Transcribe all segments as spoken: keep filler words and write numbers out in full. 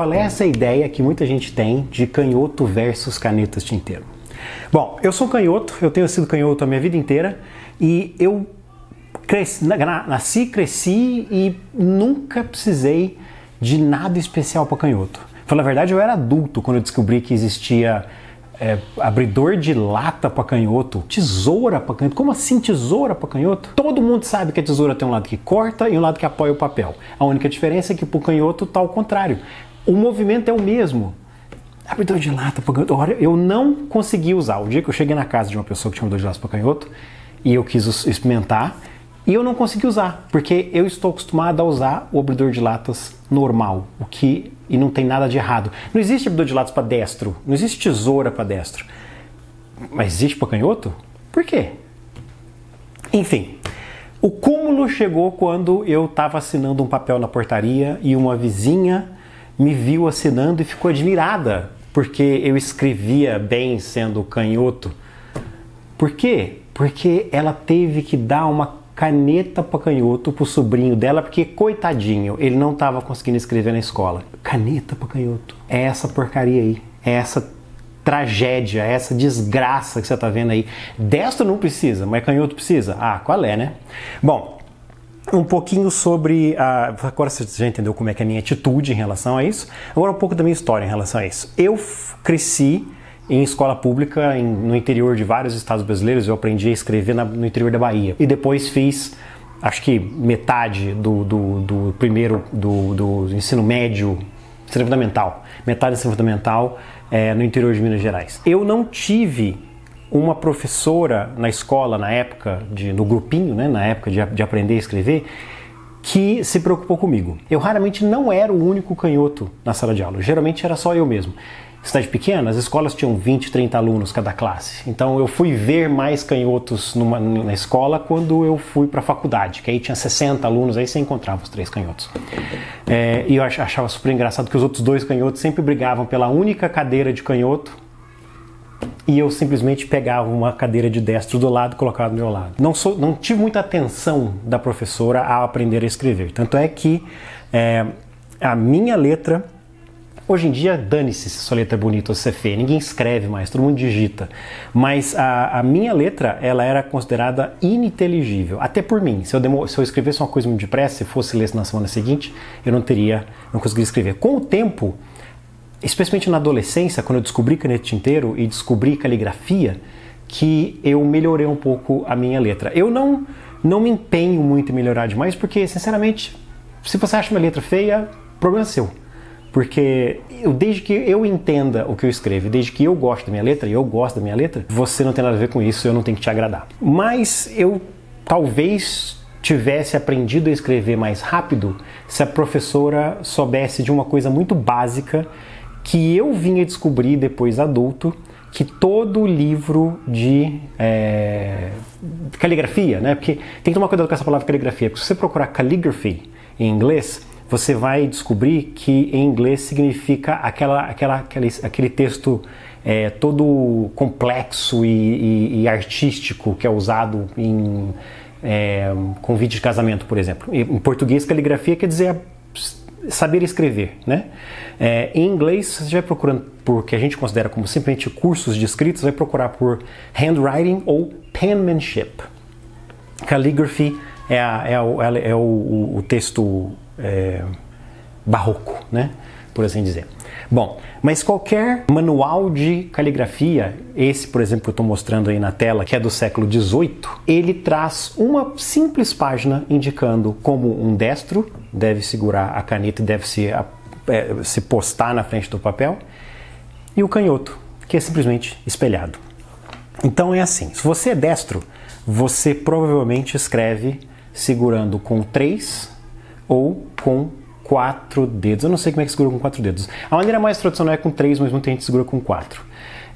Qual é essa ideia que muita gente tem de canhoto versus canetas tinteiro? Bom, eu sou canhoto, eu tenho sido canhoto a minha vida inteira e eu cresci, nasci, cresci e nunca precisei de nada especial para canhoto. Na verdade, eu era adulto quando eu descobri que existia é, abridor de lata para canhoto, tesoura para canhoto. Como assim tesoura para canhoto? Todo mundo sabe que a tesoura tem um lado que corta e um lado que apoia o papel. A única diferença é que para o canhoto está ao contrário. O movimento é o mesmo. Abridor de lata para canhoto. Olha, eu não consegui usar. O dia que eu cheguei na casa de uma pessoa que tinha abridor de lata para canhoto e eu quis experimentar, e eu não consegui usar, porque eu estou acostumado a usar o abridor de latas normal, o que e não tem nada de errado. Não existe abridor de latas para destro, não existe tesoura para destro. Mas existe para canhoto? Por quê? Enfim, o cúmulo chegou quando eu estava assinando um papel na portaria e uma vizinha me viu assinando e ficou admirada, porque eu escrevia bem sendo canhoto. Por quê? Porque ela teve que dar uma caneta para canhoto pro sobrinho dela, porque coitadinho, ele não tava conseguindo escrever na escola. Caneta para canhoto. É essa porcaria aí, é essa tragédia, é essa desgraça que você tá vendo aí. Destro não precisa, mas canhoto precisa. Ah, qual é, né? Bom, um pouquinho sobre a... Agora você já entendeu como é que é a minha atitude em relação a isso. Agora um pouco da minha história em relação a isso. Eu cresci em escola pública, em, no interior de vários estados brasileiros. Eu aprendi a escrever na, no interior da Bahia. E depois fiz, acho que metade do, do, do primeiro, do, do ensino médio, ensino fundamental. Metade do ensino fundamental é, no interior de Minas Gerais. Eu não tive uma professora na escola, na época, de, no grupinho, né, na época de, de aprender a escrever, que se preocupou comigo. Eu raramente não era o único canhoto na sala de aula. Geralmente era só eu mesmo. Cidade pequena, as escolas tinham vinte, trinta alunos cada classe. Então eu fui ver mais canhotos numa, na escola quando eu fui para a faculdade, que aí tinha sessenta alunos, aí você encontrava os três canhotos. É, e eu achava super engraçado que os outros dois canhotos sempre brigavam pela única cadeira de canhoto e eu simplesmente pegava uma cadeira de destro do lado e colocava do meu lado. Não, sou, não tive muita atenção da professora a aprender a escrever. Tanto é que é, a minha letra... Hoje em dia, dane-se se sua letra é bonita ou se é feia. Ninguém escreve mais, todo mundo digita. Mas a, a minha letra, ela era considerada ininteligível. Até por mim. Se eu, demo, se eu escrevesse uma coisa muito depressa, se fosse ler na semana seguinte, eu não teria, não conseguiria escrever. Com o tempo, especialmente na adolescência, quando eu descobri caneta tinteiro e descobri caligrafia, que eu melhorei um pouco a minha letra. Eu não, não me empenho muito em melhorar demais, porque, sinceramente, se você acha minha letra feia, problema é seu. Porque eu, desde que eu entenda o que eu escrevo, desde que eu gosto da minha letra, e eu gosto da minha letra, você não tem nada a ver com isso, eu não tenho que te agradar. Mas eu talvez tivesse aprendido a escrever mais rápido se a professora soubesse de uma coisa muito básica que eu vinha descobrir depois adulto, que todo livro de é, caligrafia, né? Porque tem que tomar cuidado com essa palavra caligrafia, porque se você procurar calligraphy em inglês, você vai descobrir que em inglês significa aquela, aquela, aquele, aquele texto é, todo complexo e, e, e artístico que é usado em é, convite de casamento, por exemplo. Em português, caligrafia quer dizer saber escrever, né? É, em inglês, você vai procurando por que a gente considera como simplesmente cursos de escrita, você vai procurar por handwriting ou penmanship. Calligraphy é, a, é, o, é o, o, o texto... É, barroco, né? Por assim dizer. Bom, mas qualquer manual de caligrafia, esse, por exemplo, que eu estou mostrando aí na tela, que é do século dezoito, ele traz uma simples página indicando como um destro deve segurar a caneta e deve se, é, se postar na frente do papel, e o canhoto, que é simplesmente espelhado. Então é assim, se você é destro, você provavelmente escreve segurando com três ou com quatro dedos. Eu não sei como é que segura com quatro dedos. A maneira mais tradicional é com três, mas muita gente segura com quatro.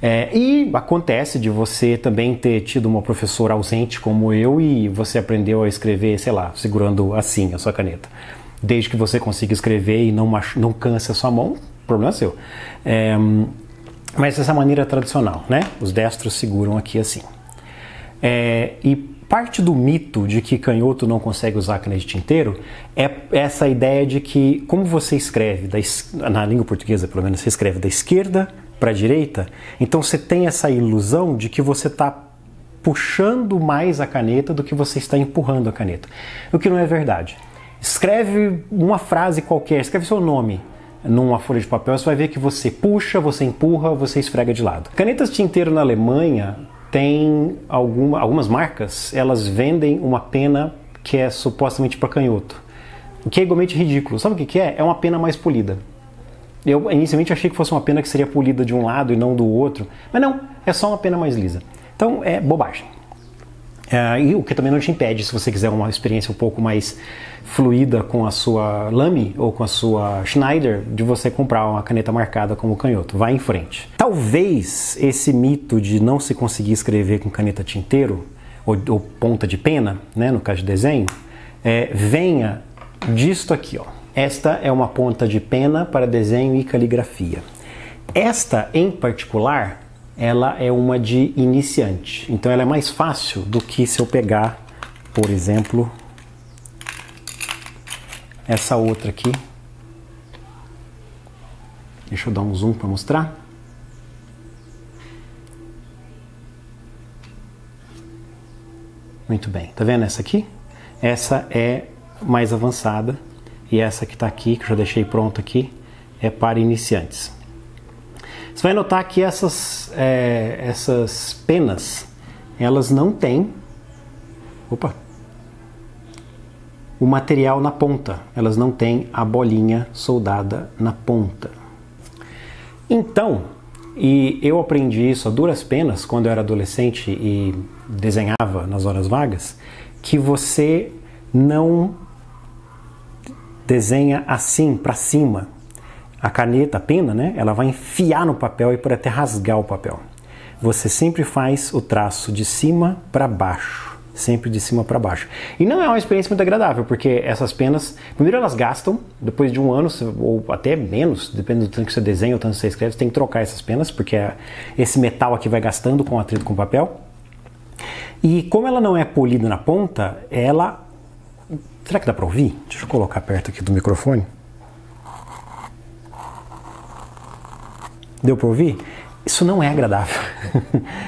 É, e acontece de você também ter tido uma professora ausente como eu e você aprendeu a escrever, sei lá, segurando assim a sua caneta. Desde que você consiga escrever e não, machu- não canse a sua mão, o problema é seu. É, mas essa maneira tradicional, né? Os destros seguram aqui assim. É, e parte do mito de que canhoto não consegue usar a caneta de tinteiro é essa ideia de que, como você escreve, da es... na língua portuguesa pelo menos, você escreve da esquerda para a direita, então você tem essa ilusão de que você está puxando mais a caneta do que você está empurrando a caneta, o que não é verdade. Escreve uma frase qualquer, escreve seu nome numa folha de papel, você vai ver que você puxa, você empurra, você esfrega de lado. Canetas de tinteiro na Alemanha tem alguma, algumas marcas, elas vendem uma pena que é supostamente para canhoto, o que é igualmente ridículo. Sabe o que que é? É uma pena mais polida. Eu inicialmente achei que fosse uma pena que seria polida de um lado e não do outro, mas não, é só uma pena mais lisa. Então é bobagem. É, e o que também não te impede, se você quiser uma experiência um pouco mais fluida com a sua Lamy ou com a sua Schneider, de você comprar uma caneta marcada como canhoto. Vai em frente. Talvez esse mito de não se conseguir escrever com caneta tinteiro ou, ou ponta de pena, né, no caso de desenho, é, venha disto aqui, ó. Esta é uma ponta de pena para desenho e caligrafia. Esta em particular, ela é uma de iniciante, então ela é mais fácil do que se eu pegar, por exemplo, essa outra aqui. Deixa eu dar um zoom para mostrar. Muito bem, tá vendo essa aqui? Essa é mais avançada e essa que tá aqui, que eu já deixei pronta aqui, é para iniciantes. Você vai notar que essas, é, essas penas, elas não têm opa, o material na ponta, elas não têm a bolinha soldada na ponta. Então, e eu aprendi isso a duras penas quando eu era adolescente e desenhava nas horas vagas, que você não desenha assim, para cima. A caneta, a pena, né? Ela vai enfiar no papel e pode até rasgar o papel. Você sempre faz o traço de cima para baixo, sempre de cima para baixo. E não é uma experiência muito agradável, porque essas penas, primeiro elas gastam, depois de um ano ou até menos, dependendo do tanto que você desenha ou tanto que você escreve, você tem que trocar essas penas, porque esse metal aqui vai gastando com o atrito com o papel. E como ela não é polida na ponta, ela... Será que dá para ouvir? Deixa eu colocar perto aqui do microfone. Deu para ouvir? Isso não é agradável.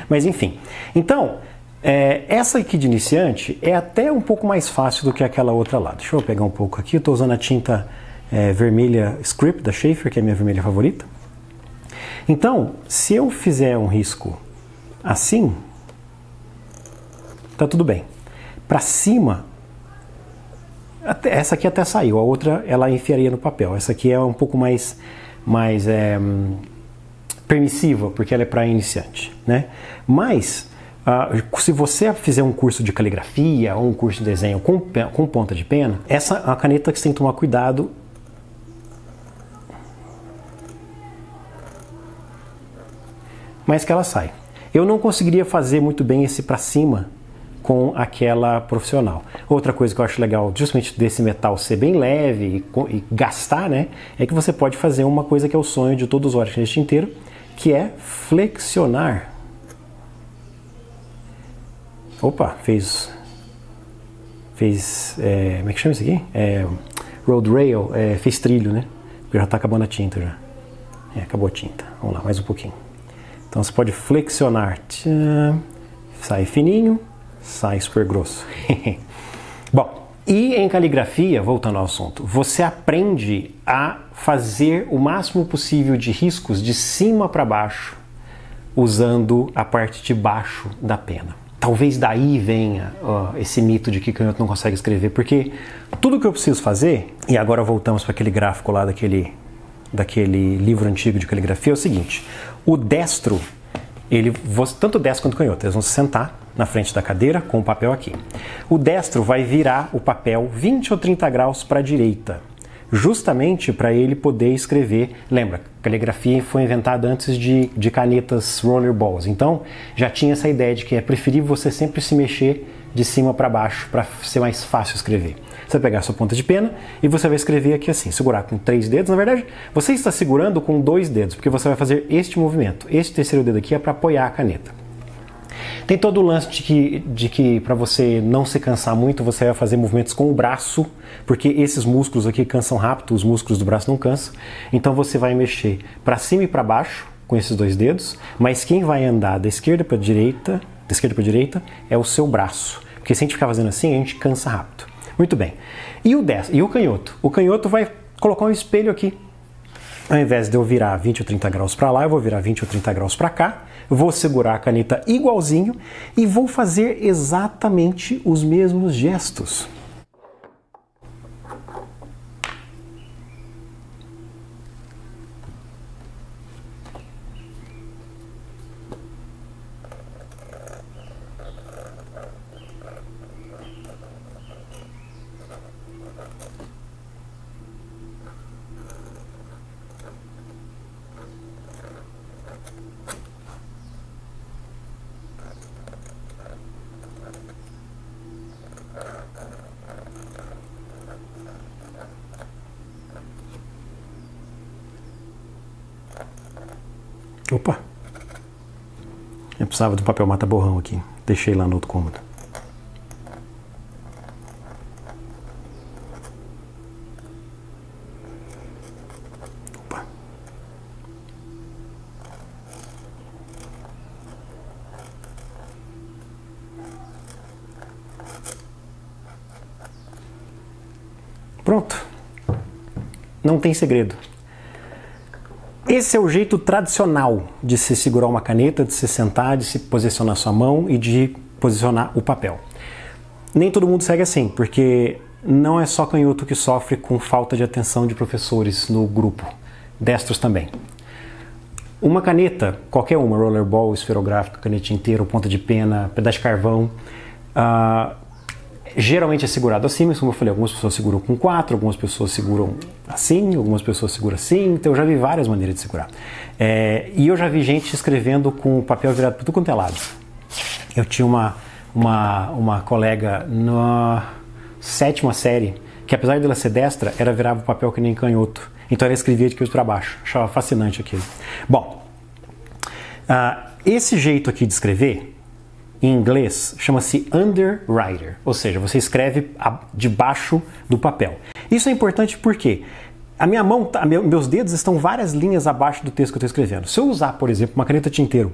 Mas enfim. Então, é, essa aqui de iniciante é até um pouco mais fácil do que aquela outra lá. Deixa eu pegar um pouco aqui. Eu estou usando a tinta é, vermelha Script da Schaefer, que é a minha vermelha favorita. Então, se eu fizer um risco assim, tá tudo bem. Para cima, até, essa aqui até saiu. A outra, ela enfiaria no papel. Essa aqui é um pouco mais... mais é, permissiva, porque ela é para iniciante, né? Mas, uh, se você fizer um curso de caligrafia ou um curso de desenho com, com ponta de pena, essa é a caneta que você tem que tomar cuidado. Mas que ela sai. Eu não conseguiria fazer muito bem esse para cima com aquela profissional. Outra coisa que eu acho legal, justamente desse metal ser bem leve e, e gastar, né? É que você pode fazer uma coisa que é o sonho de todos os artistas de tinteiro, que é flexionar. Opa, fez... Fez... É, como é que chama isso aqui? É, road rail, é, fez trilho, né? Porque já está acabando a tinta já. É, acabou a tinta. Vamos lá, mais um pouquinho. Então você pode flexionar. Tchã, sai fininho. Sai super grosso. Bom, e em caligrafia, voltando ao assunto, você aprende a fazer o máximo possível de riscos de cima para baixo, usando a parte de baixo da pena. Talvez daí venha ó, esse mito de que canhoto não consegue escrever, porque tudo que eu preciso fazer, e agora voltamos para aquele gráfico lá daquele, daquele livro antigo de caligrafia, é o seguinte, o destro, ele, tanto o destro quanto o canhoto, eles vão se sentar na frente da cadeira com o papel aqui. O destro vai virar o papel vinte ou trinta graus para a direita, justamente para ele poder escrever. Lembra, caligrafia foi inventada antes de, de canetas rollerballs, então já tinha essa ideia de que é preferível você sempre se mexer de cima para baixo para ser mais fácil escrever. Você vai pegar a sua ponta de pena e você vai escrever aqui assim, segurar com três dedos. Na verdade, você está segurando com dois dedos, porque você vai fazer este movimento. Este terceiro dedo aqui é para apoiar a caneta. Tem todo o lance de que, de que para você não se cansar muito, você vai fazer movimentos com o braço, porque esses músculos aqui cansam rápido, os músculos do braço não cansam. Então você vai mexer para cima e para baixo com esses dois dedos, mas quem vai andar da esquerda para a direita, da esquerda para a direita é o seu braço, porque se a gente ficar fazendo assim, a gente cansa rápido. Muito bem. E o destro, e o canhoto? O canhoto vai colocar um espelho aqui. Ao invés de eu virar vinte ou trinta graus para lá, eu vou virar vinte ou trinta graus para cá, vou segurar a caneta igualzinho e vou fazer exatamente os mesmos gestos. Opa! Eu precisava do papel mata-borrão aqui. Deixei lá no outro cômodo. Opa! Pronto! Não tem segredo. Esse é o jeito tradicional de se segurar uma caneta, de se sentar, de se posicionar sua mão e de posicionar o papel. Nem todo mundo segue assim, porque não é só canhoto que sofre com falta de atenção de professores no grupo. Destros também. Uma caneta, qualquer uma, rollerball, esferográfica, caneta inteira, ponta de pena, pedaço de carvão, uh, geralmente é segurado assim, mas como eu falei, algumas pessoas seguram com quatro, algumas pessoas seguram assim, algumas pessoas seguram assim, então eu já vi várias maneiras de segurar. É, e eu já vi gente escrevendo com o papel virado para tudo quanto é lado. Eu tinha uma, uma, uma colega na sétima série, que apesar dela ser destra, ela virava o papel que nem canhoto. Então ela escrevia de queijo para baixo, achava fascinante aquilo. Bom, uh, esse jeito aqui de escrever, em inglês, chama-se underwriter, ou seja, você escreve debaixo do papel. Isso é importante porque a minha mão, a meu, meus dedos estão várias linhas abaixo do texto que eu estou escrevendo. Se eu usar, por exemplo, uma caneta tinteiro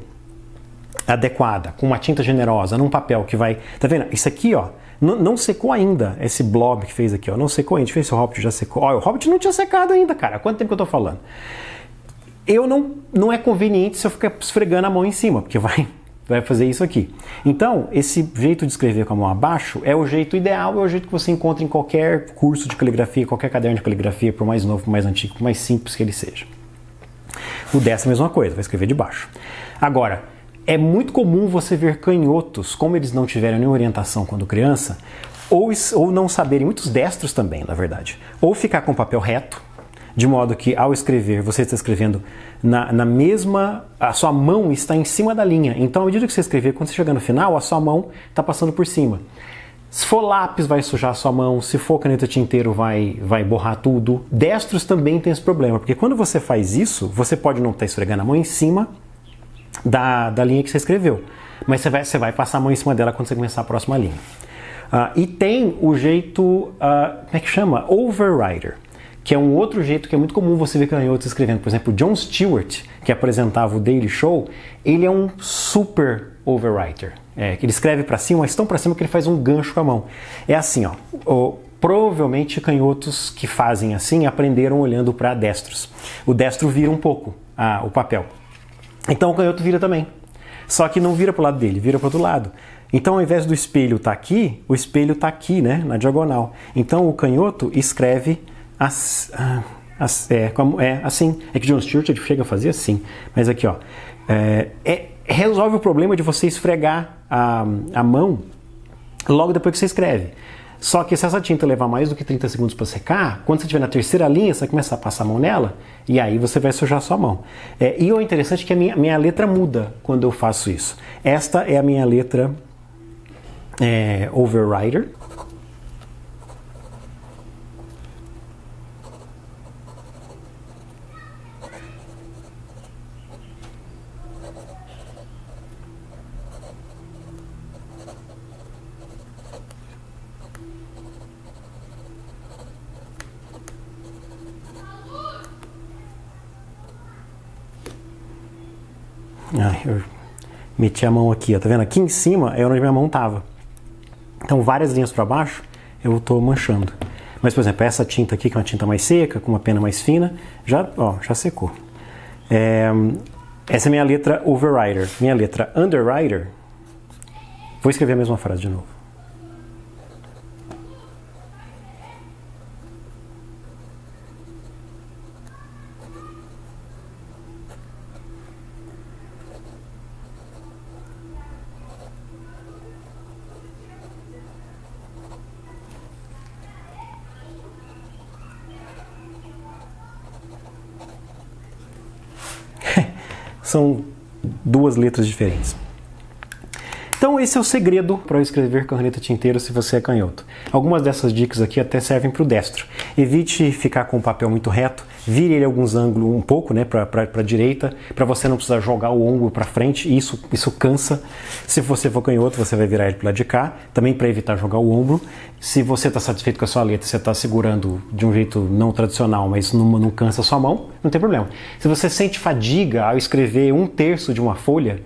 adequada, com uma tinta generosa, num papel que vai... Tá vendo? Isso aqui, ó, não, não secou ainda, esse blob que fez aqui, ó, não secou ainda. Deixa eu ver se o Hobbit já secou. Ó, o Hobbit não tinha secado ainda, cara. Há quanto tempo que eu tô falando? Eu não... Não é conveniente se eu ficar esfregando a mão em cima, porque vai... vai fazer isso aqui. Então, esse jeito de escrever com a mão abaixo é o jeito ideal, é o jeito que você encontra em qualquer curso de caligrafia, qualquer caderno de caligrafia, por mais novo, por mais antigo, por mais simples que ele seja. O destro é a mesma coisa, vai escrever de baixo. Agora, é muito comum você ver canhotos, como eles não tiveram nenhuma orientação quando criança, ou, ou não saberem, muitos destros também, na verdade, ou ficar com o papel reto, de modo que ao escrever, você está escrevendo na, na mesma... A sua mão está em cima da linha. Então, à medida que você escrever, quando você chegar no final, a sua mão está passando por cima. Se for lápis, vai sujar a sua mão. Se for caneta tinteiro, vai, vai borrar tudo. Destros também tem esse problema, porque quando você faz isso, você pode não estar esfregando a mão em cima da, da linha que você escreveu. Mas você vai, você vai passar a mão em cima dela quando você começar a próxima linha. Uh, e tem o jeito... Uh, como é que chama? Overrider. Que é um outro jeito que é muito comum você ver canhotos escrevendo. Por exemplo, o Jon Stewart, que apresentava o Daily Show, ele é um super overwriter. É, ele escreve para cima, mas tão para cima que ele faz um gancho com a mão. É assim, ó. O, provavelmente canhotos que fazem assim aprenderam olhando para destros. O destro vira um pouco a, o papel. Então o canhoto vira também. Só que não vira para o lado dele, vira para o outro lado. Então, ao invés do espelho estar aqui, o espelho está aqui, né, na diagonal. Então o canhoto escreve... As, as, é, como, é assim, é que Jon Stewart chega a fazer assim, mas aqui ó, é, é, resolve o problema de você esfregar a, a mão logo depois que você escreve. Só que se essa tinta levar mais do que trinta segundos para secar, quando você estiver na terceira linha, você vai começar a passar a mão nela e aí você vai sujar a sua mão. É, e o interessante é que a minha, minha letra muda quando eu faço isso. Esta é a minha letra é, overrider. Ai, eu meti a mão aqui, ó, tá vendo? Aqui em cima é onde minha mão tava. Então várias linhas para baixo eu tô manchando. Mas, por exemplo, essa tinta aqui, que é uma tinta mais seca, com uma pena mais fina, já, ó, já secou. É, essa é minha letra overrider. Minha letra underrider, vou escrever a mesma frase de novo. São duas letras diferentes. Então esse é o segredo para eu escrever com a caneta tinteiro se você é canhoto. Algumas dessas dicas aqui até servem para o destro. Evite ficar com o papel muito reto, vire ele alguns ângulos um pouco, né, para a direita, para você não precisar jogar o ombro para frente, isso, isso cansa. Se você for canhoto, você vai virar ele para o lado de cá, também para evitar jogar o ombro. Se você está satisfeito com a sua letra, você está segurando de um jeito não tradicional, mas não, não cansa a sua mão, não tem problema. Se você sente fadiga ao escrever um terço de uma folha,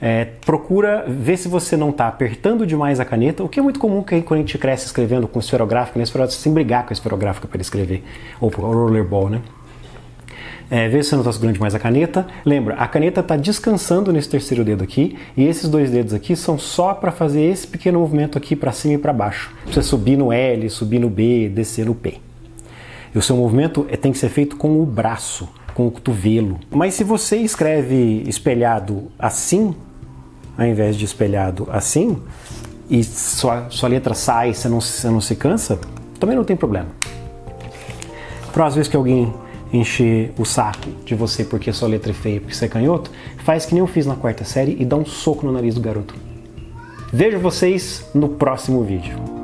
É, procura ver se você não está apertando demais a caneta, o que é muito comum que quando a gente cresce escrevendo com esferográfica, né? Você tem que brigar com a esferográfica para escrever, ou com rollerball, né? É, vê se você não está segurando demais a caneta. Lembra, a caneta está descansando nesse terceiro dedo aqui, e esses dois dedos aqui são só para fazer esse pequeno movimento aqui para cima e para baixo. Pra você subir no L, subir no B, descer no P. E o seu movimento tem que ser feito com o braço, com o cotovelo. Mas se você escreve espelhado assim, ao invés de espelhado assim, e sua, sua letra sai, você não, você não se cansa, também não tem problema. Próxima vez que alguém encher o saco de você porque sua letra é feia, porque você é canhoto, faz que nem eu fiz na quarta série e dá um soco no nariz do garoto. Vejo vocês no próximo vídeo.